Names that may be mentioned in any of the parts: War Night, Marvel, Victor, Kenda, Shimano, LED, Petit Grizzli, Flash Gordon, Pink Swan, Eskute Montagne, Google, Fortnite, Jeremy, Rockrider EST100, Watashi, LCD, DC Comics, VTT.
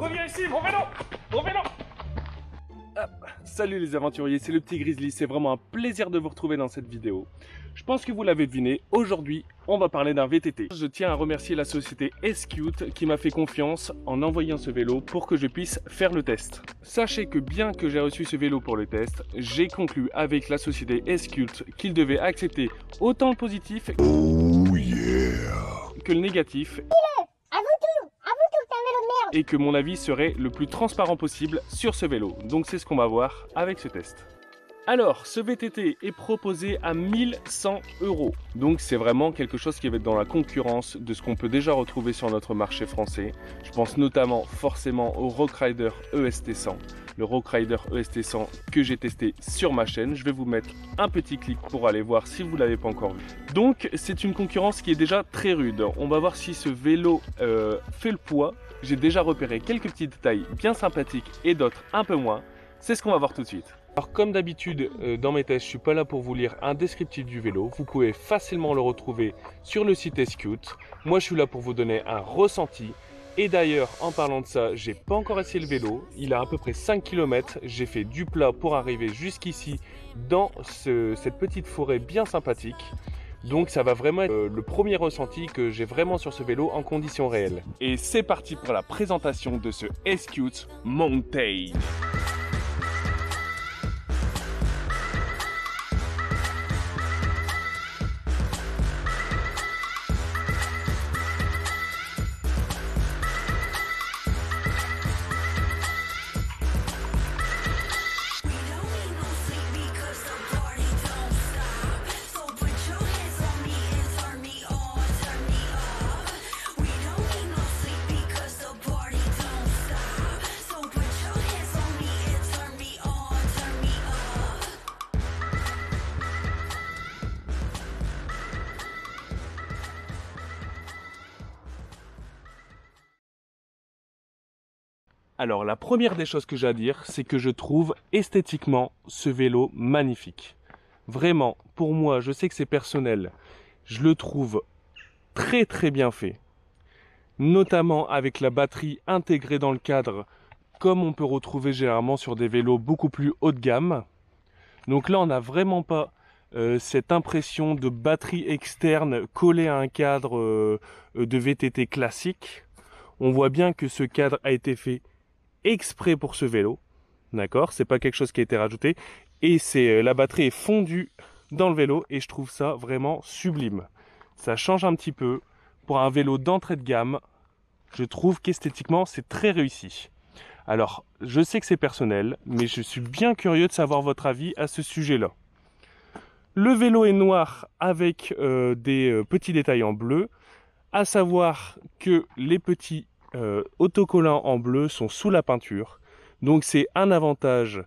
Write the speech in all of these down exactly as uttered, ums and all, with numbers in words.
Reviens ici, mon vélo, mon vélo. Hop. Salut les aventuriers, c'est le Petit Grizzli, c'est vraiment un plaisir de vous retrouver dans cette vidéo. Je pense que vous l'avez deviné, aujourd'hui on va parler d'un V T T. Je tiens à remercier la société Eskute qui m'a fait confiance en envoyant ce vélo pour que je puisse faire le test. Sachez que bien que j'ai reçu ce vélo pour le test, j'ai conclu avec la société Eskute qu'il devait accepter autant le positif oh yeah. que le négatif. Et que mon avis serait le plus transparent possible sur ce vélo. Donc c'est ce qu'on va voir avec ce test. Alors, ce V T T est proposé à mille cent euros. Donc c'est vraiment quelque chose qui va être dans la concurrence de ce qu'on peut déjà retrouver sur notre marché français. Je pense notamment forcément au Rockrider E S T cent. Le Rockrider E S T cent que j'ai testé sur ma chaîne. Je vais vous mettre un petit clic pour aller voir si vous ne l'avez pas encore vu. Donc c'est une concurrence qui est déjà très rude. On va voir si ce vélo euh, fait le poids. J'ai déjà repéré quelques petits détails bien sympathiques et d'autres un peu moins. C'est ce qu'on va voir tout de suite. Alors comme d'habitude euh, dans mes tests, je suis pas là pour vous lire un descriptif du vélo. Vous pouvez facilement le retrouver sur le site Eskute. Moi je suis là pour vous donner un ressenti. Et d'ailleurs, en parlant de ça, j'ai pas encore essayé le vélo, il a à peu près cinq kilomètres, j'ai fait du plat pour arriver jusqu'ici dans ce, cette petite forêt bien sympathique. Donc ça va vraiment être euh, le premier ressenti que j'ai vraiment sur ce vélo en conditions réelles. Et c'est parti pour la présentation de ce Eskute Montagne. Alors la première des choses que j'ai à dire, c'est que je trouve esthétiquement ce vélo magnifique. Vraiment, pour moi, je sais que c'est personnel, je le trouve très très bien fait. Notamment avec la batterie intégrée dans le cadre, comme on peut retrouver généralement sur des vélos beaucoup plus haut de gamme. Donc là, on n'a vraiment pas euh, cette impression de batterie externe collée à un cadre euh, de V T T classique. On voit bien que ce cadre a été fait exprès pour ce vélo, d'accord, c'est pas quelque chose qui a été rajouté, et c'est la batterie est fondue dans le vélo et je trouve ça vraiment sublime. Ça change un petit peu pour un vélo d'entrée de gamme. Je trouve qu'esthétiquement c'est très réussi. Alors je sais que c'est personnel, mais je suis bien curieux de savoir votre avis à ce sujet là. Le vélo est noir avec euh, des petits détails en bleu, à savoir que les petits Euh, autocollants en bleu sont sous la peinture, donc c'est un avantage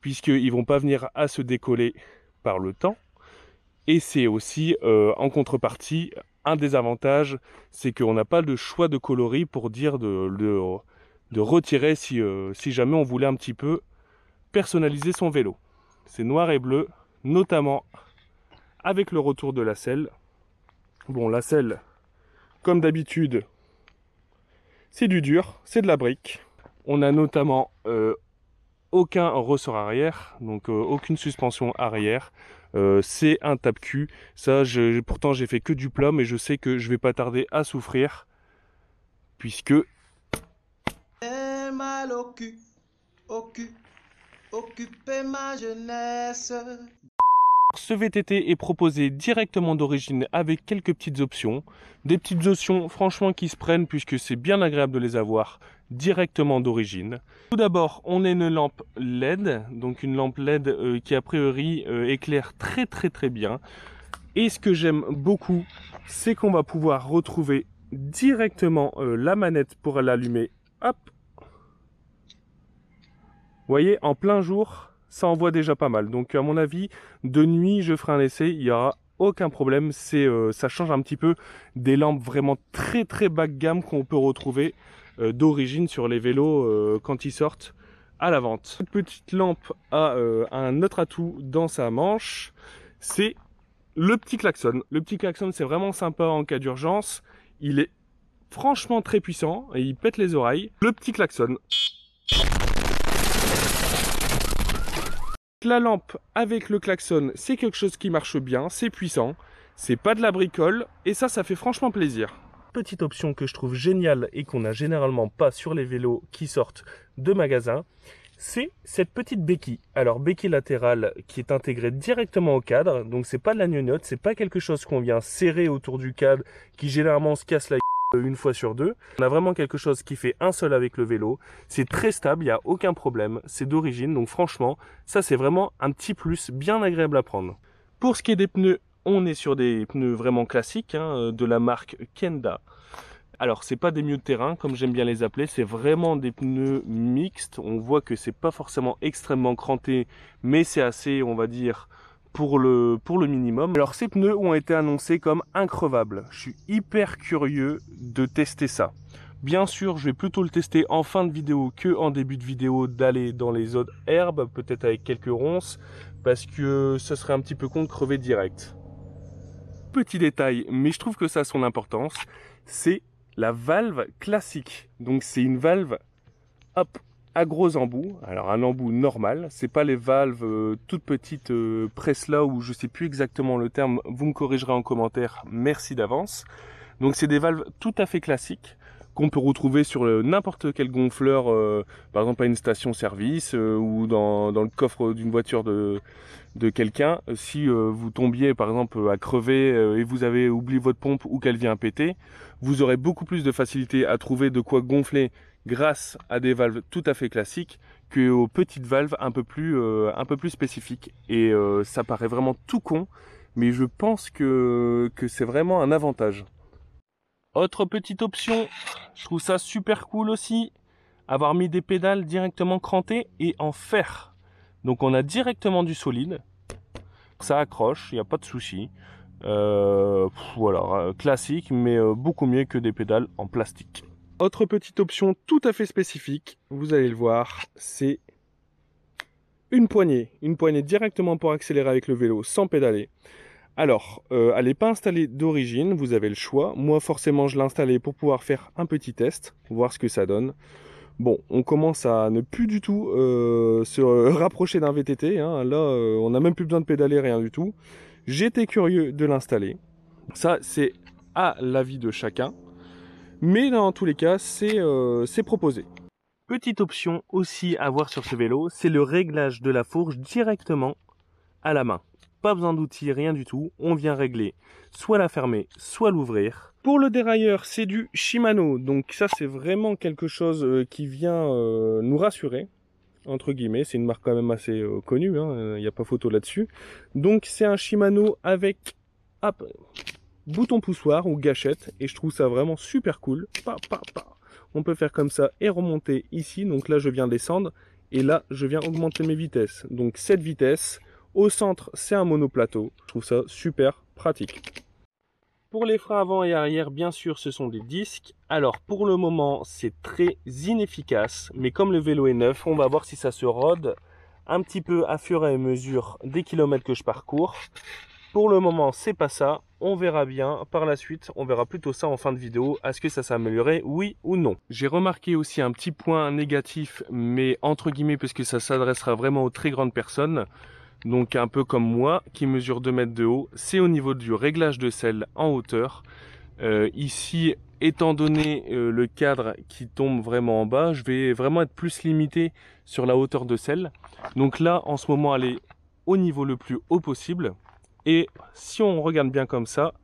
puisqu'ils ne vont pas venir à se décoller par le temps, et c'est aussi euh, en contrepartie un désavantage, c'est qu'on n'a pas le choix de coloris pour dire de, de, de retirer si, euh, si jamais on voulait un petit peu personnaliser son vélo. C'est noir et bleu, notamment avec le retour de la selle. Bon, la selle comme d'habitude, c'est du dur, c'est de la brique. On n'a notamment euh, aucun ressort arrière, donc euh, aucune suspension arrière. Euh, c'est un tape-cul. Ça, je, pourtant, j'ai fait que du plat, mais je sais que je vais pas tarder à souffrir, puisque j'ai mal au cul, au cul, occupé ma jeunesse. Ce V T T est proposé directement d'origine avec quelques petites options. Des petites options franchement qui se prennent puisque c'est bien agréable de les avoir directement d'origine. Tout d'abord, on a une lampe L E D, donc une lampe L E D euh, qui a priori euh, éclaire très très très bien. Et ce que j'aime beaucoup, c'est qu'on va pouvoir retrouver directement euh, la manette pour l'allumer. Hop! Vous voyez, en plein jour, ça envoie déjà pas mal. Donc à mon avis, de nuit, je ferai un essai, il n'y aura aucun problème. C'est, euh, ça change un petit peu des lampes vraiment très très bas de gamme qu'on peut retrouver euh, d'origine sur les vélos euh, quand ils sortent à la vente. Cette petite lampe a euh, un autre atout dans sa manche, c'est le petit klaxon. Le petit klaxon, c'est vraiment sympa en cas d'urgence. Il est franchement très puissant et il pète les oreilles. Le petit klaxon. La lampe avec le klaxon, c'est quelque chose qui marche bien, c'est puissant, c'est pas de la bricole et ça, ça fait franchement plaisir. Petite option que je trouve géniale et qu'on n'a généralement pas sur les vélos qui sortent de magasins, c'est cette petite béquille. Alors béquille latérale qui est intégrée directement au cadre, donc c'est pas de la gnognotte, c'est pas quelque chose qu'on vient serrer autour du cadre qui généralement se casse la une fois sur deux. On a vraiment quelque chose qui fait un seul avec le vélo, c'est très stable, il n'y a aucun problème, c'est d'origine, donc franchement ça c'est vraiment un petit plus bien agréable à prendre. Pour ce qui est des pneus, on est sur des pneus vraiment classiques hein, de la marque Kenda. Alors c'est pas des milieux de terrain comme j'aime bien les appeler, c'est vraiment des pneus mixtes. On voit que c'est pas forcément extrêmement cranté, mais c'est assez, on va dire, Pour le, pour le minimum. Alors ces pneus ont été annoncés comme increvables. Je suis hyper curieux de tester ça. Bien sûr, je vais plutôt le tester en fin de vidéo que en début de vidéo, d'aller dans les zones herbes, peut-être avec quelques ronces, parce que ça serait un petit peu con de crever direct. Petit détail, mais je trouve que ça a son importance, c'est la valve classique. Donc c'est une valve, hop, à gros embout, alors un embout normal, c'est pas les valves euh, toutes petites euh, Presla ou je sais plus exactement le terme, vous me corrigerez en commentaire, merci d'avance. Donc c'est des valves tout à fait classiques qu'on peut retrouver sur n'importe quel gonfleur, euh, par exemple à une station service euh, ou dans, dans le coffre d'une voiture de, de quelqu'un. Si euh, vous tombiez par exemple à crever euh, et vous avez oublié votre pompe ou qu'elle vient péter, vous aurez beaucoup plus de facilité à trouver de quoi gonfler grâce à des valves tout à fait classiques qu'aux petites valves un peu plus, euh, un peu plus spécifiques. Et euh, ça paraît vraiment tout con, mais je pense que, que c'est vraiment un avantage. Autre petite option, je trouve ça super cool aussi, avoir mis des pédales directement crantées et en fer. Donc on a directement du solide, ça accroche, il n'y a pas de souci. Euh, voilà, classique, mais beaucoup mieux que des pédales en plastique. Autre petite option tout à fait spécifique, vous allez le voir, c'est une poignée. Une poignée directement pour accélérer avec le vélo sans pédaler. Alors, euh, elle n'est pas installée d'origine, vous avez le choix. Moi, forcément, je l'ai installée pour pouvoir faire un petit test, voir ce que ça donne. Bon, on commence à ne plus du tout euh, se rapprocher d'un V T T. Hein. Là, euh, on n'a même plus besoin de pédaler, rien du tout. J'étais curieux de l'installer. Ça, c'est à l'avis de chacun. Mais dans tous les cas, c'est euh, c'est proposé. Petite option aussi à voir sur ce vélo, c'est le réglage de la fourche directement à la main. Pas besoin d'outils, rien du tout, on vient régler soit la fermer, soit l'ouvrir. Pour le dérailleur, c'est du Shimano, donc ça c'est vraiment quelque chose qui vient euh, nous rassurer, entre guillemets, c'est une marque quand même assez euh, connue, il hein, n'y a pas photo là-dessus. Donc c'est un Shimano avec hop, bouton poussoir ou gâchette, et je trouve ça vraiment super cool. Pa, pa, pa. On peut faire comme ça et remonter ici, donc là je viens descendre, et là je viens augmenter mes vitesses, donc cette vitesse. Au centre, c'est un monoplateau. Je trouve ça super pratique. Pour les freins avant et arrière, bien sûr, ce sont des disques. Alors, pour le moment, c'est très inefficace. Mais comme le vélo est neuf, on va voir si ça se rôde un petit peu à fur et à mesure des kilomètres que je parcours. Pour le moment, c'est pas ça. On verra bien. Par la suite, on verra plutôt ça en fin de vidéo. Est-ce que ça s'est amélioré, oui ou non? J'ai remarqué aussi un petit point négatif, mais entre guillemets, puisque ça s'adressera vraiment aux très grandes personnes. Donc un peu comme moi, qui mesure deux mètres de haut, c'est au niveau du réglage de selle en hauteur. Euh, ici, étant donné euh, le cadre qui tombe vraiment en bas, je vais vraiment être plus limité sur la hauteur de selle. Donc là, en ce moment, elle est au niveau le plus haut possible. Et si on regarde bien comme ça,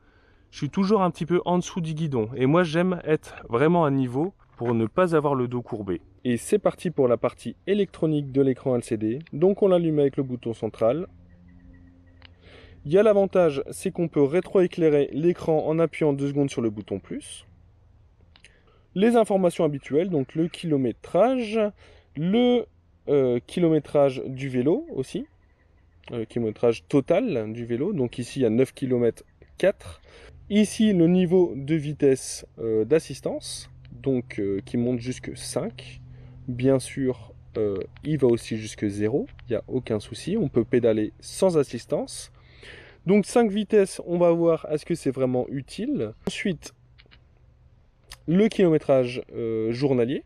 je suis toujours un petit peu en dessous du guidon. Et moi, j'aime être vraiment à niveau pour ne pas avoir le dos courbé. Et c'est parti pour la partie électronique de l'écran L C D. Donc on l'allume avec le bouton central. Il y a l'avantage, c'est qu'on peut rétroéclairer l'écran en appuyant deux secondes sur le bouton plus. Les informations habituelles, donc le kilométrage, le euh, kilométrage du vélo aussi, le kilométrage total du vélo, donc ici il y a neuf virgule quatre kilomètres. Ici le niveau de vitesse euh, d'assistance, donc euh, qui monte jusque cinq. Bien sûr, euh, il va aussi jusque zéro, il n'y a aucun souci, on peut pédaler sans assistance. Donc cinq vitesses, on va voir est-ce que c'est vraiment utile. Ensuite, le kilométrage euh, journalier,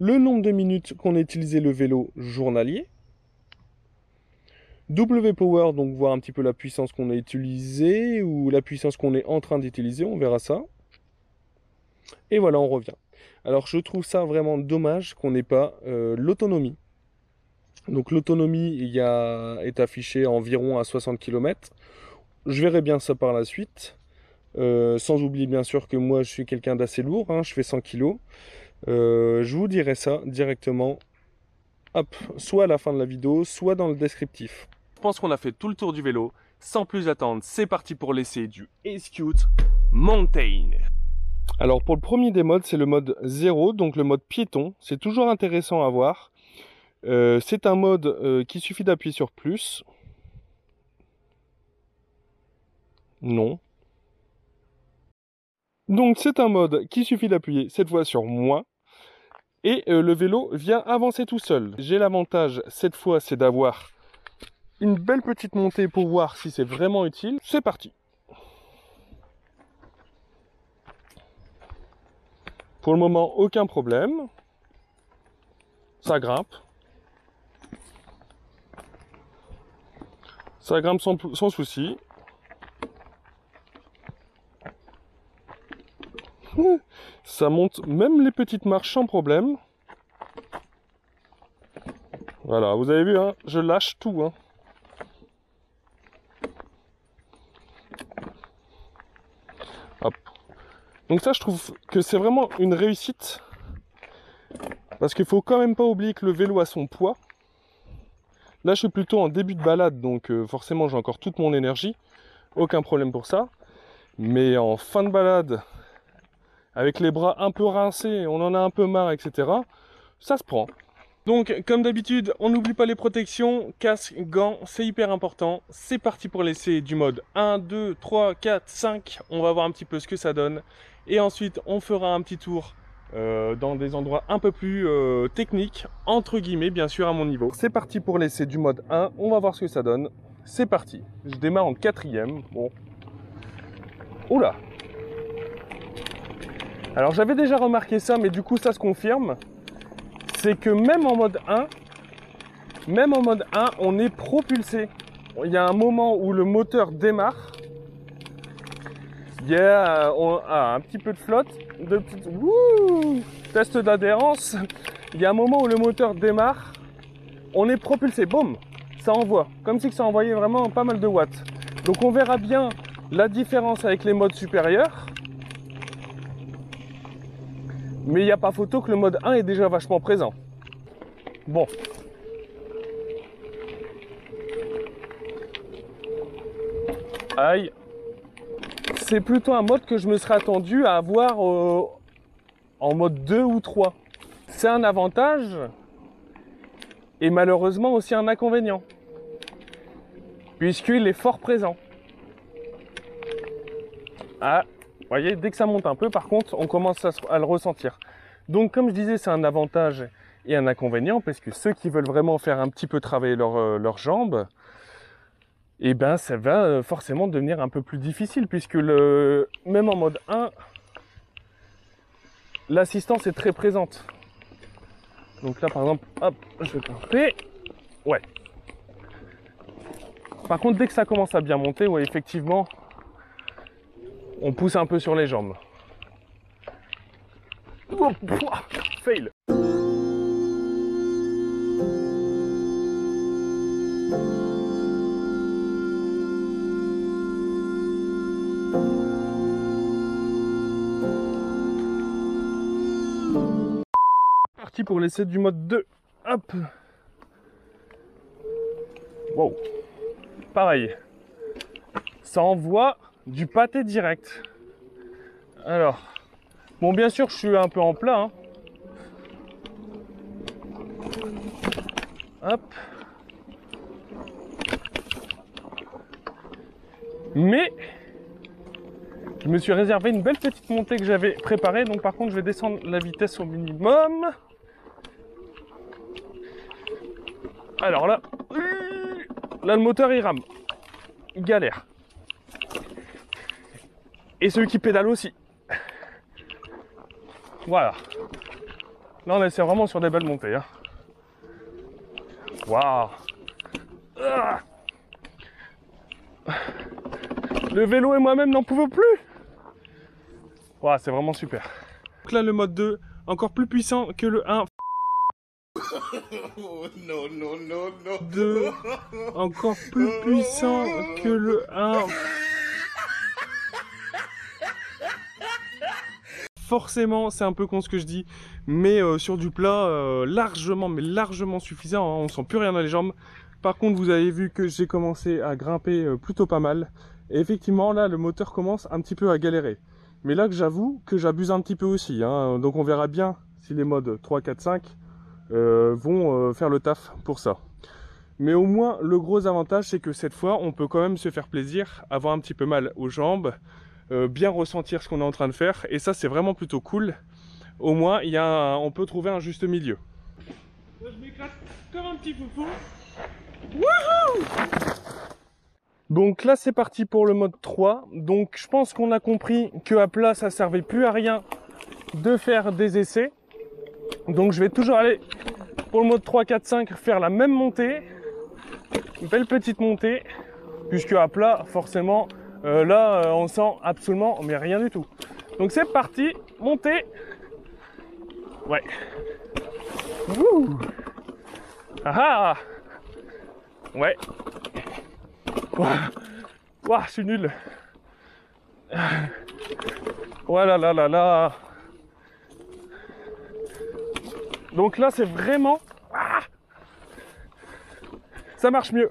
le nombre de minutes qu'on a utilisé le vélo journalier, W-Power, donc voir un petit peu la puissance qu'on a utilisée ou la puissance qu'on est en train d'utiliser, on verra ça. Et voilà, on revient. Alors je trouve ça vraiment dommage qu'on n'ait pas euh, l'autonomie. Donc l'autonomie il y a, est affichée environ à soixante kilomètres. Je verrai bien ça par la suite. Euh, sans oublier bien sûr que moi je suis quelqu'un d'assez lourd, hein, je fais cent kilos. Euh, je vous dirai ça directement, hop, soit à la fin de la vidéo, soit dans le descriptif. Je pense qu'on a fait tout le tour du vélo. Sans plus attendre, c'est parti pour l'essai du Eskute Montagne. Alors pour le premier des modes, c'est le mode zéro, donc le mode piéton. C'est toujours intéressant à voir. Euh, c'est un mode euh, qui suffit d'appuyer sur plus. Non. Donc c'est un mode qui suffit d'appuyer cette fois sur moins. Et euh, le vélo vient avancer tout seul. J'ai l'avantage cette fois, c'est d'avoir une belle petite montée pour voir si c'est vraiment utile. C'est parti. Pour le moment, aucun problème. Ça grimpe. Ça grimpe sans, sans souci. Ça monte même les petites marches sans problème. Voilà, vous avez vu, hein, je lâche tout. Hein. Hop. Donc ça, je trouve que c'est vraiment une réussite. Parce qu'il ne faut quand même pas oublier que le vélo a son poids. Là, je suis plutôt en début de balade, donc euh, forcément, j'ai encore toute mon énergie. Aucun problème pour ça. Mais en fin de balade, avec les bras un peu rincés, on en a un peu marre, et cetera. Ça se prend. Donc, comme d'habitude, on n'oublie pas les protections, casque, gants, c'est hyper important. C'est parti pour l'essai du mode un, deux, trois, quatre, cinq. On va voir un petit peu ce que ça donne. Et ensuite, on fera un petit tour Euh, dans des endroits un peu plus euh, techniques, entre guillemets, bien sûr, à mon niveau. C'est parti pour l'essai du mode un, on va voir ce que ça donne. C'est parti, je démarre en quatrième. Bon. Oula. Alors j'avais déjà remarqué ça, mais du coup ça se confirme. C'est que même en mode un, même en mode un, on est propulsé. Il y a un moment où le moteur démarre. Il y a un petit peu de flotte, de petites... Wouh, test d'adhérence. Il y a un moment où le moteur démarre, on est propulsé, boum, ça envoie. Comme si ça envoyait vraiment pas mal de watts. Donc on verra bien la différence avec les modes supérieurs. Mais il n'y a pas photo que le mode un est déjà vachement présent. Bon. Aïe. C'est plutôt un mode que je me serais attendu à avoir euh, en mode deux ou trois. C'est un avantage et malheureusement aussi un inconvénient, puisqu'il est fort présent. Ah, vous voyez, dès que ça monte un peu, par contre, on commence à, à le ressentir. Donc, comme je disais, c'est un avantage et un inconvénient, parce que ceux qui veulent vraiment faire un petit peu travailler leurs euh, leurs jambes, et eh ben ça va forcément devenir un peu plus difficile, puisque le même en mode un, l'assistance est très présente. Donc là par exemple, hop, je vais grimper. Ouais. Par contre, dès que ça commence à bien monter, ouais, effectivement, on pousse un peu sur les jambes. Oh, fail. Pour l'essai du mode deux, hop, wow, pareil, ça envoie du pâté direct. Alors, bon, bien sûr, je suis un peu en plat, hein. Hop, mais je me suis réservé une belle petite montée que j'avais préparée, donc par contre, je vais descendre la vitesse au minimum. Alors là, là le moteur il rame, il galère. Et celui qui pédale aussi. Voilà. Là, on est vraiment sur des belles montées. Hein. Waouh! Le vélo et moi-même n'en pouvons plus. Waouh, c'est vraiment super. Donc là, le mode deux, encore plus puissant que le un. Oh, non, non, non, non. deux, encore plus puissant que le un. Forcément, c'est un peu con ce que je dis, mais euh, sur du plat, euh, largement, mais largement suffisant, hein, on ne sent plus rien dans les jambes. Par contre, vous avez vu que j'ai commencé à grimper euh, plutôt pas mal. Et effectivement, là, le moteur commence un petit peu à galérer. Mais là, que j'avoue que j'abuse un petit peu aussi. Hein, donc, on verra bien si les modes trois, quatre, cinq euh, vont euh, faire le taf pour ça. Mais au moins, le gros avantage, c'est que cette fois, on peut quand même se faire plaisir, avoir un petit peu mal aux jambes. Euh, bien ressentir ce qu'on est en train de faire, et ça c'est vraiment plutôt cool. Au moins il y a un... on peut trouver un juste milieu. Là, je m'éclate comme un petit foufou. Wouhou! Donc là c'est parti pour le mode trois. Donc je pense qu'on a compris que à plat ça servait plus à rien de faire des essais. Donc je vais toujours aller pour le mode trois, quatre, cinq faire la même montée, une belle petite montée, puisque à plat forcément Euh, là, euh, on sent absolument mais rien du tout. Donc c'est parti, montez. Ouais. Wouh. Ah ah. Ouais. Ouah. Ouah, je suis nul. Voilà, là, là, là. Donc là, c'est vraiment... Ah, ça marche mieux.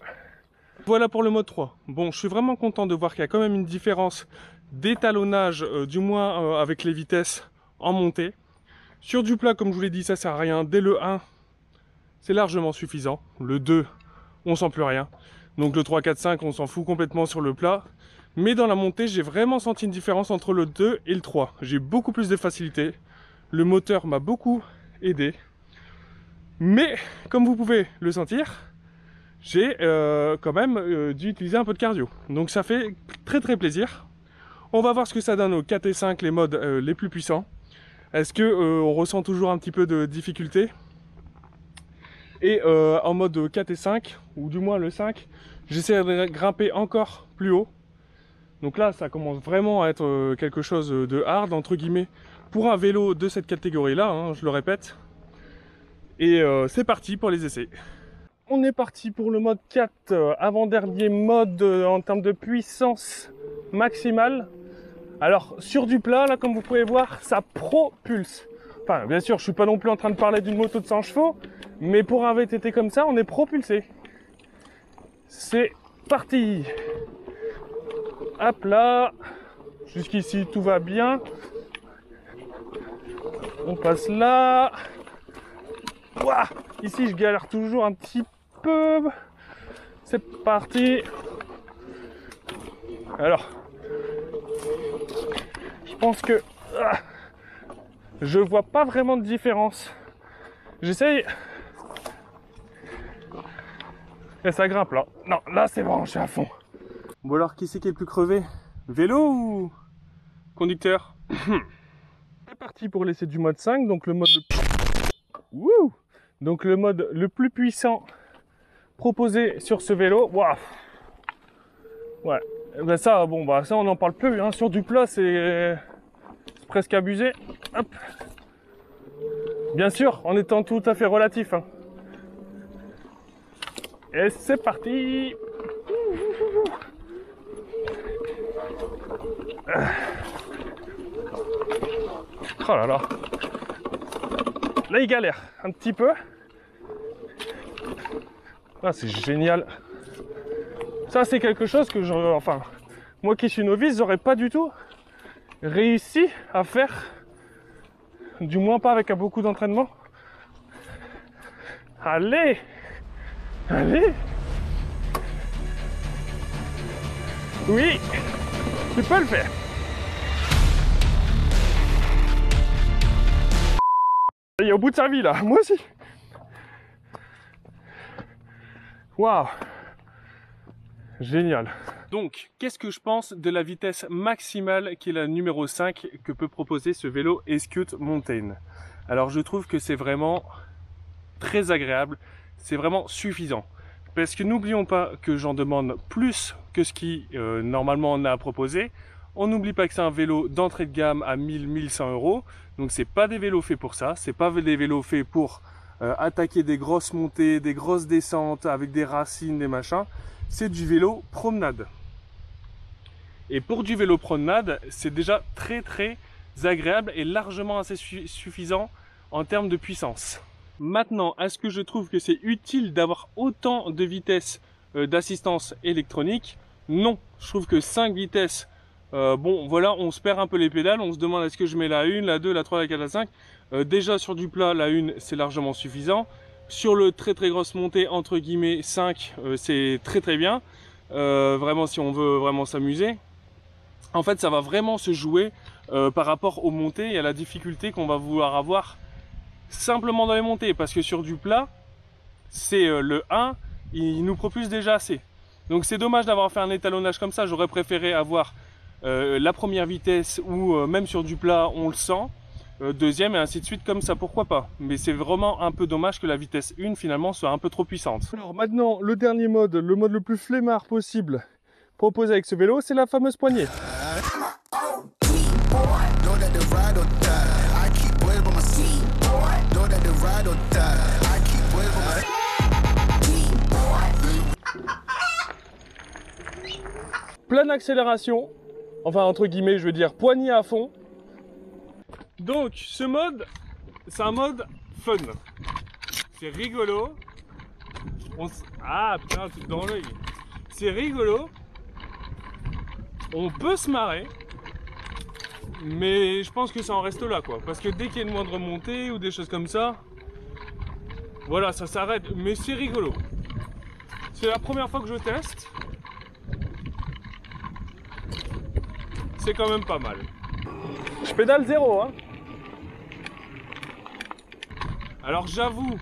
Voilà pour le mode trois. Bon, je suis vraiment content de voir qu'il y a quand même une différence d'étalonnage, euh, du moins euh, avec les vitesses en montée. Sur du plat, comme je vous l'ai dit, ça sert à rien. Dès le un, c'est largement suffisant. Le deux, on sent plus rien. Donc le trois, quatre, cinq, on s'en fout complètement sur le plat. Mais dans la montée, j'ai vraiment senti une différence entre le deux et le trois. J'ai beaucoup plus de facilité. Le moteur m'a beaucoup aidé. Mais, comme vous pouvez le sentir... j'ai euh, quand même euh, dû utiliser un peu de cardio. Donc ça fait très très plaisir. On va voir ce que ça donne aux quatre et cinq, les modes euh, les plus puissants. Est-ce qu'on euh, ressent toujours un petit peu de difficulté? Et euh, en mode quatre et cinq, ou du moins le cinq, j'essaie de grimper encore plus haut. Donc là, ça commence vraiment à être quelque chose de hard, entre guillemets, pour un vélo de cette catégorie-là, hein, je le répète. Et euh, c'est parti pour les essais. On est parti pour le mode quatre, euh, avant-dernier mode euh, en termes de puissance maximale. Alors, sur du plat, là, comme vous pouvez voir, ça propulse. Enfin, bien sûr, je suis pas non plus en train de parler d'une moto de cent chevaux, mais pour un V T T comme ça, on est propulsé. C'est parti. Hop là. Jusqu'ici, tout va bien. On passe là. Ouah, ici, je galère toujours un petit peu. C'est parti. Alors, je pense que ah, je vois pas vraiment de différence. J'essaye. Et ça grimpe là. Non, là c'est bon, je suis à fond. Bon alors, qui c'est qui est le plus crevé? Vélo ou conducteur? C'est parti pour l'essai du mode cinq, donc le mode le... Wouh. Donc le mode le plus puissant proposé sur ce vélo, waouh, ouais, ben ça, bon, bah ben ça on n'en parle plus, hein. Sur du plat c'est presque abusé, hop, bien sûr, en étant tout à fait relatif, hein. Et c'est parti. Oh là là, là il galère un petit peu. Ah, c'est génial. Ça, c'est quelque chose que je... Enfin, moi qui suis novice, j'aurais pas du tout réussi à faire. Du moins pas avec beaucoup d'entraînement. Allez! Allez! Oui! Tu peux le faire! Il est au bout de sa vie, là. Moi aussi! Waouh. Génial. Donc, qu'est-ce que je pense de la vitesse maximale qui est la numéro cinq que peut proposer ce vélo Eskute Montagne? Alors, je trouve que c'est vraiment très agréable, c'est vraiment suffisant. Parce que n'oublions pas que j'en demande plus que ce qui, euh, normalement, on a à proposer. On n'oublie pas que c'est un vélo d'entrée de gamme à mille à mille cent euros. Donc, ce n'est pas des vélos faits pour ça, ce n'est pas des vélos faits pour euh, attaquer des grosses montées, des grosses descentes avec des racines, des machins. C'est du vélo promenade. Et pour du vélo promenade, c'est déjà très très agréable et largement assez suffisant en termes de puissance. Maintenant, est-ce que je trouve que c'est utile d'avoir autant de vitesses d'assistance électronique? Non, je trouve que cinq vitesses, euh, bon voilà, on se perd un peu les pédales, on se demande est-ce que je mets la un, la deux, la trois, la quatre, la cinq. Euh, déjà sur du plat, la un c'est largement suffisant. Sur le très très grosse montée, entre guillemets, cinq, euh, c'est très très bien. Euh, vraiment, si on veut vraiment s'amuser. En fait, ça va vraiment se jouer euh, par rapport aux montées et à la difficulté qu'on va vouloir avoir simplement dans les montées. Parce que sur du plat, c'est euh, le un, il nous propulse déjà assez. Donc c'est dommage d'avoir fait un étalonnage comme ça. J'aurais préféré avoir euh, la première vitesse ou euh, même sur du plat, on le sent. Deuxième et ainsi de suite comme ça, pourquoi pas. Mais c'est vraiment un peu dommage que la vitesse un finalement soit un peu trop puissante. Alors maintenant, le dernier mode, le mode le plus flemmard possible proposé avec ce vélo, c'est la fameuse poignée. Pleine accélération, enfin entre guillemets je veux dire poignée à fond. Donc ce mode, c'est un mode fun, c'est rigolo, on s... ah putain tu es dans l'œil, c'est rigolo, on peut se marrer, mais je pense que ça en reste là quoi, parce que dès qu'il y a une moindre montée ou des choses comme ça, voilà ça s'arrête, mais c'est rigolo, c'est la première fois que je teste, c'est quand même pas mal. Je pédale zéro hein. Alors j'avoue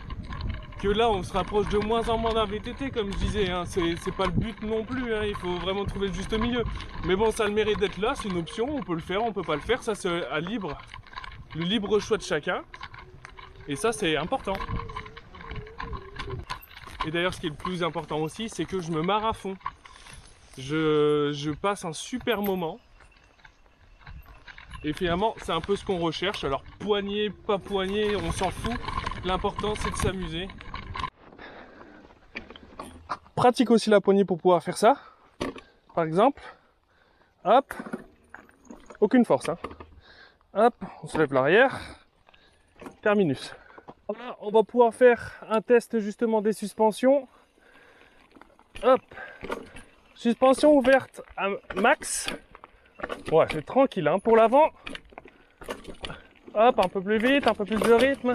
que là on se rapproche de moins en moins d'un V T T comme je disais, hein. C'est pas le but non plus, hein. Il faut vraiment trouver le juste milieu. Mais bon, ça a le mérite d'être là, c'est une option, on peut le faire, on peut pas le faire, ça c'est à libre, le libre choix de chacun. Et ça c'est important. Et d'ailleurs ce qui est le plus important aussi, c'est que je me marre à fond. Je, je passe un super moment. Et finalement, c'est un peu ce qu'on recherche. Alors, poignée, pas poignée, on s'en fout. L'important, c'est de s'amuser. Pratique aussi la poignée pour pouvoir faire ça. Par exemple, hop, aucune force. Hein. Hop, on se lève l'arrière. Terminus. Là, on va pouvoir faire un test justement des suspensions. Hop, suspension ouverte à max. Ouais, c'est tranquille hein. Pour l'avant, hop, un peu plus vite, un peu plus de rythme.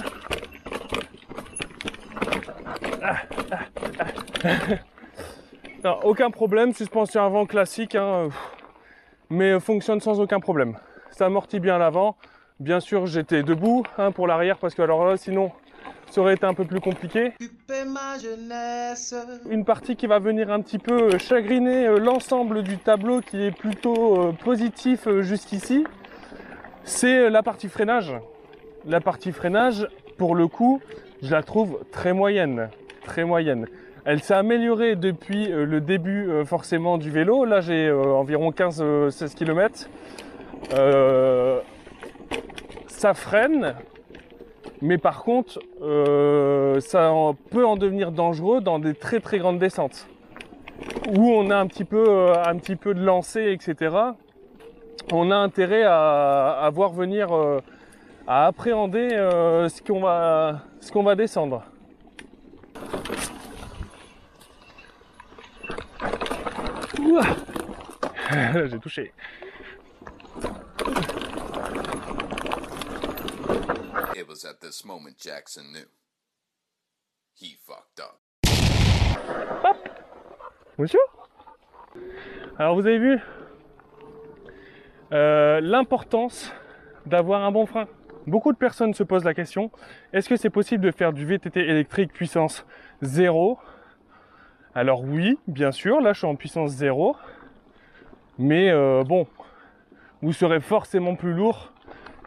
Ah, ah, ah. Non, aucun problème, suspension avant classique, hein, mais fonctionne sans aucun problème. Ça amortit bien l'avant. Bien sûr, j'étais debout hein, pour l'arrière parce que alors là, sinon, ça aurait été un peu plus compliqué. Une partie qui va venir un petit peu chagriner l'ensemble du tableau qui est plutôt positif jusqu'ici, c'est la partie freinage. La partie freinage, pour le coup, je la trouve très moyenne, très moyenne. Elle s'est améliorée depuis le début forcément du vélo. Là, j'ai environ quinze à seize kilomètres. Euh, ça freine. Mais par contre, euh, ça en peut en devenir dangereux dans des très très grandes descentes où on a un petit peu, euh, un petit peu de lancer, et cetera. On a intérêt à, à voir venir, euh, à appréhender euh, ce qu'on va, ce qu'on va descendre. J'ai touché. At this moment, Jackson knew he fucked up. Hop, bonjour. Alors vous avez vu euh, l'importance d'avoir un bon frein. Beaucoup de personnes se posent la question, est-ce que c'est possible de faire du V T T électrique puissance zéro Alors oui, bien sûr, là je suis en puissance zéro, mais euh, bon, vous serez forcément plus lourd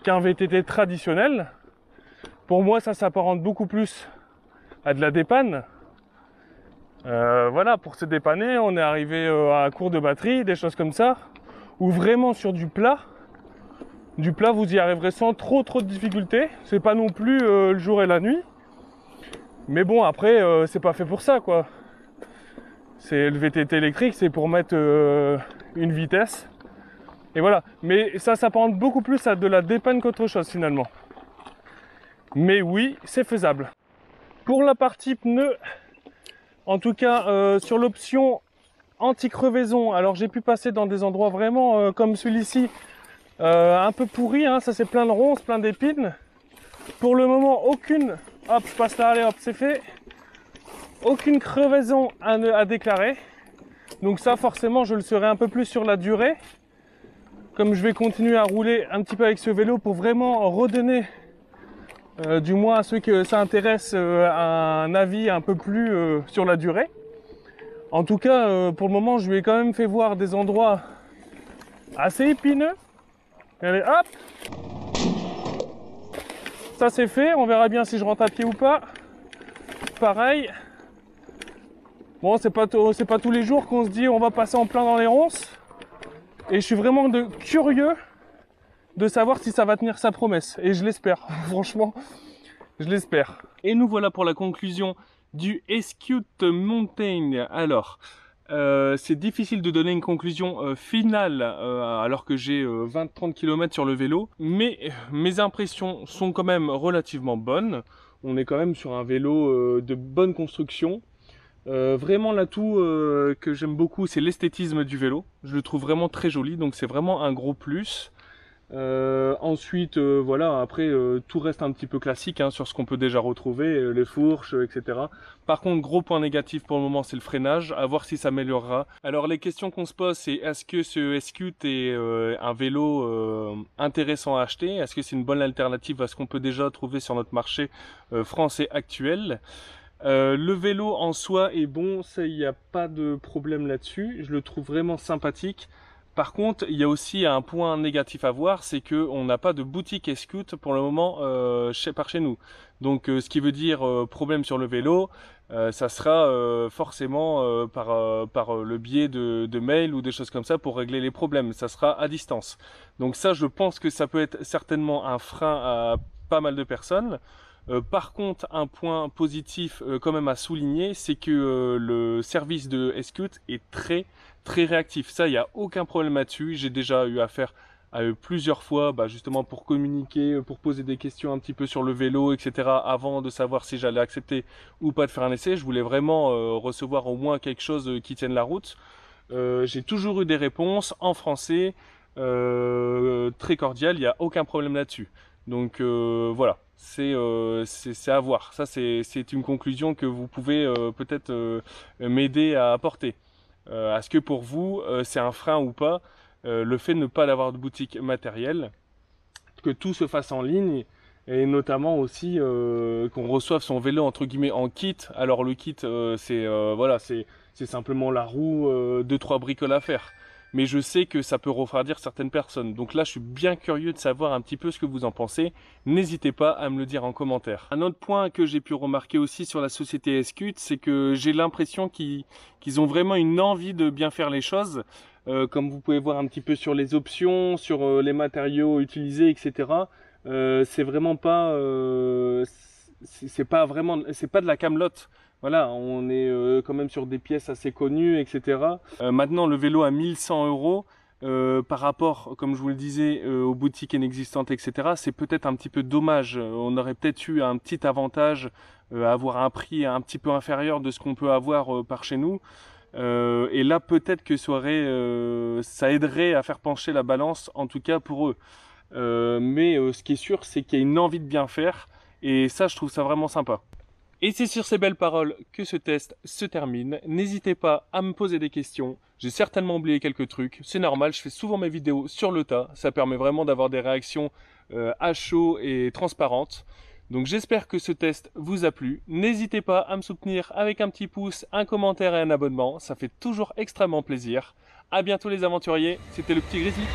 qu'un V T T traditionnel. Pour moi, ça s'apparente beaucoup plus à de la dépanne. Euh, voilà, pour se dépanner, on est arrivé à court de batterie, des choses comme ça, ou vraiment sur du plat. Du plat, vous y arriverez sans trop trop de difficultés. C'est pas non plus euh, le jour et la nuit. Mais bon, après, euh, c'est pas fait pour ça, quoi. C'est le V T T électrique, c'est pour mettre euh, une vitesse. Et voilà. Mais ça s'apparente beaucoup plus à de la dépanne qu'autre chose, finalement. Mais oui, c'est faisable. Pour la partie pneus, en tout cas, euh, sur l'option anti-crevaison, alors j'ai pu passer dans des endroits vraiment euh, comme celui-ci, Euh, un peu pourri, hein, ça c'est plein de ronces, plein d'épines. Pour le moment, aucune, hop, je passe là, allez, hop, c'est fait. Aucune crevaison à, ne... à déclarer. Donc ça, forcément, je le serai un peu plus sur la durée. Comme je vais continuer à rouler un petit peu avec ce vélo pour vraiment redonner, euh, du moins à ceux que ça intéresse, euh, un avis un peu plus euh, sur la durée. En tout cas, euh, pour le moment, je lui ai quand même fait voir des endroits assez épineux. Allez, hop, ça c'est fait, on verra bien si je rentre à pied ou pas. Pareil, bon, c'est pas, c'est pas tous les jours qu'on se dit on va passer en plein dans les ronces. Et je suis vraiment de, curieux de savoir si ça va tenir sa promesse. Et je l'espère, franchement, je l'espère. Et nous voilà pour la conclusion du Eskute Montagne. Alors... Euh, c'est difficile de donner une conclusion euh, finale euh, alors que j'ai euh, vingt à trente kilomètres sur le vélo, mais euh, mes impressions sont quand même relativement bonnes. On est quand même sur un vélo euh, de bonne construction. Euh, vraiment l'atout euh, que j'aime beaucoup, c'est l'esthétisme du vélo. Je le trouve vraiment très joli, donc c'est vraiment un gros plus. Euh, ensuite, euh, voilà, après euh, tout reste un petit peu classique, hein, sur ce qu'on peut déjà retrouver, euh, les fourches, euh, et cetera. Par contre, gros point négatif pour le moment, c'est le freinage, à voir si ça améliorera. Alors les questions qu'on se pose, c'est est-ce que ce Eskute est euh, un vélo euh, intéressant à acheter? Est-ce que c'est une bonne alternative à ce qu'on peut déjà trouver sur notre marché euh, français actuel? Euh, le vélo en soi est bon, il n'y a pas de problème là-dessus, je le trouve vraiment sympathique. Par contre, il y a aussi un point négatif à voir, c'est qu'on n'a pas de boutique Eskute pour le moment euh, chez, par chez nous. Donc euh, ce qui veut dire euh, problème sur le vélo, euh, ça sera euh, forcément euh, par, euh, par le biais de, de mails ou des choses comme ça pour régler les problèmes, ça sera à distance. Donc ça, je pense que ça peut être certainement un frein à pas mal de personnes. Euh, par contre, un point positif euh, quand même à souligner, c'est que euh, le service de Eskute est très très réactif. Ça, il n'y a aucun problème là-dessus. J'ai déjà eu affaire à eux plusieurs fois, bah, justement pour communiquer, pour poser des questions un petit peu sur le vélo, et cetera. Avant de savoir si j'allais accepter ou pas de faire un essai, je voulais vraiment euh, recevoir au moins quelque chose qui tienne la route. Euh, j'ai toujours eu des réponses en français, euh, très cordiales. Il n'y a aucun problème là-dessus. Donc euh, voilà, c'est euh, à voir. Ça, c'est une conclusion que vous pouvez euh, peut-être euh, m'aider à apporter. Euh, Est-ce que pour vous, euh, c'est un frein ou pas, euh, le fait de ne pas avoir de boutique matérielle, que tout se fasse en ligne, et notamment aussi euh, qu'on reçoive son vélo entre guillemets en kit. Alors le kit, euh, c'est euh, voilà, c'est simplement la roue, euh, deux trois bricoles à faire. Mais je sais que ça peut refroidir certaines personnes. Donc là, je suis bien curieux de savoir un petit peu ce que vous en pensez. N'hésitez pas à me le dire en commentaire. Un autre point que j'ai pu remarquer aussi sur la société Eskute, c'est que j'ai l'impression qu'ils qu'ils ont vraiment une envie de bien faire les choses. Euh, comme vous pouvez voir un petit peu sur les options, sur euh, les matériaux utilisés, et cetera. Euh, c'est vraiment pas... Euh, c'est pas vraiment... C'est pas de la camelote. Voilà, on est euh, quand même sur des pièces assez connues, et cetera. Euh, maintenant, le vélo à mille cent euros, euh, par rapport, comme je vous le disais, euh, aux boutiques inexistantes, et cetera, c'est peut-être un petit peu dommage. On aurait peut-être eu un petit avantage euh, à avoir un prix un petit peu inférieur de ce qu'on peut avoir euh, par chez nous. Euh, et là, peut-être que ça, aurait, euh, ça aiderait à faire pencher la balance, en tout cas pour eux. Euh, mais euh, ce qui est sûr, c'est qu'il y a une envie de bien faire. Et ça, je trouve ça vraiment sympa. Et c'est sur ces belles paroles que ce test se termine. N'hésitez pas à me poser des questions. J'ai certainement oublié quelques trucs. C'est normal, je fais souvent mes vidéos sur le tas. Ça permet vraiment d'avoir des réactions euh, à chaud et transparentes. Donc j'espère que ce test vous a plu. N'hésitez pas à me soutenir avec un petit pouce, un commentaire et un abonnement. Ça fait toujours extrêmement plaisir. A bientôt les aventuriers, c'était le Petit Grizzli.